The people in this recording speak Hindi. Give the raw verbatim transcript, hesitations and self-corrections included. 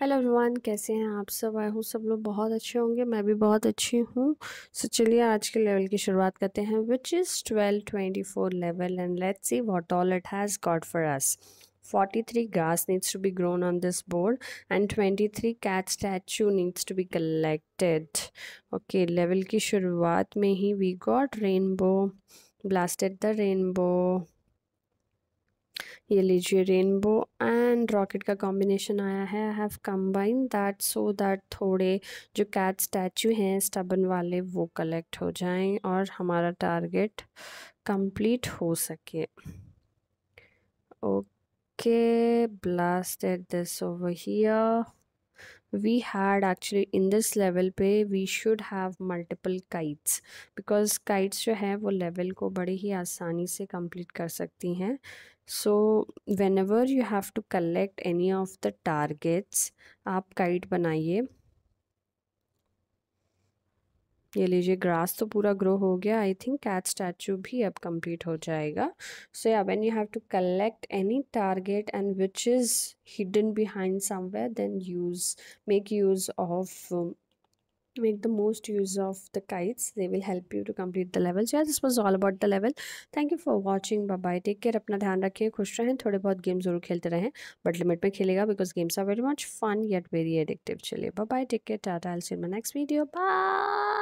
हेलो एवरीवन, कैसे हैं आप सब। आई हूँ सब लोग बहुत अच्छे होंगे, मैं भी बहुत अच्छी हूँ। सो so, चलिए आज के लेवल की शुरुआत करते हैं, which is twelve twenty four level and let's see what all it has got for us. forty-three grass needs to be grown on this board and twenty-three cat statue needs to be collected. Okay, level की शुरुआत में ही we got rainbow, blasted the rainbow. ये लीजिए रेनबो एंड रॉकेट का कॉम्बिनेशन आया है। I have combine that so that थोड़े जो कैट स्टैचू हैं स्टबन वाले वो कलेक्ट हो जाएं और हमारा टारगेट कंप्लीट हो सके। Okay, blasted this over here. we had actually in this level पे we should have multiple kites because kites जो है वो level को बड़े ही आसानी से complete कर सकती हैं। so whenever you have to collect any of the targets आप kite बनाइए। ये लीजिए, ग्रास तो पूरा ग्रो हो गया। आई थिंक कैट स्टैचू भी अब कंप्लीट हो जाएगा। सो या when you have to collect any target and which is hidden behind somewhere, then use make use of make the most use of the kites. They will help you to complete the level. So yeah, this was all about the level. Thank you for watching. Bye bye. Take care. अपना ध्यान रखिए, खुश रहें, थोड़े बहुत गेम जरूर खेलते रहें but limit में खेलेगा because games are very much fun yet very addictive. चलिए bye bye. Take care. Tata. I'll see you in my next video. Bye.